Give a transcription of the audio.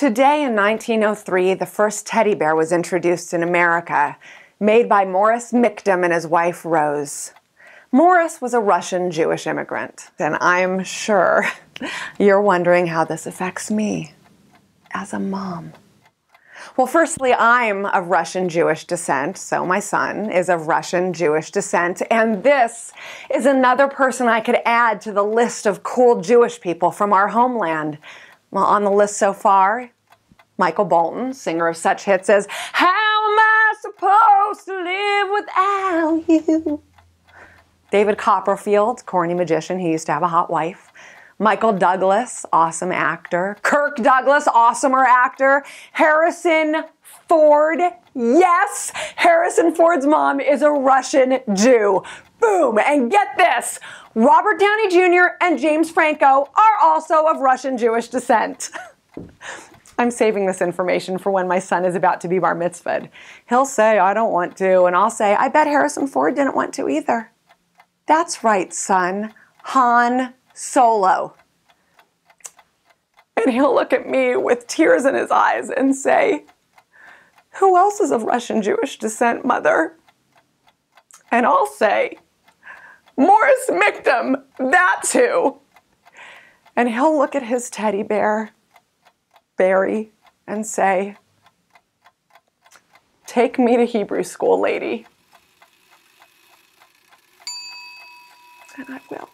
Today in 1903, the first teddy bear was introduced in America, made by Morris Michtom and his wife Rose. Morris was a Russian Jewish immigrant, and I'm sure you're wondering how this affects me as a mom. Well, firstly, I'm of Russian Jewish descent, so my son is of Russian Jewish descent, and this is another person I could add to the list of cool Jewish people from our homeland. Well, on the list so far, Michael Bolton, singer of such hits as "How Am I Supposed to Live Without You?" David Copperfield, corny magician, he used to have a hot wife. Michael Douglas, awesome actor. Kirk Douglas, awesomer actor. Harrison Ford, yes, Harrison Ford's mom is a Russian Jew. Boom, and get this, Robert Downey Jr. and James Franco are also of Russian Jewish descent. I'm saving this information for when my son is about to be bar mitzvahed. He'll say, "I don't want to," and I'll say, "I bet Harrison Ford didn't want to either." That's right, son, Han Solo. And he'll look at me with tears in his eyes and say, "Who else is of Russian Jewish descent, Mother?" And I'll say, "Morris Michtom, that's who." And he'll look at his teddy bear, Barry, and say, "Take me to Hebrew school, lady." And I will.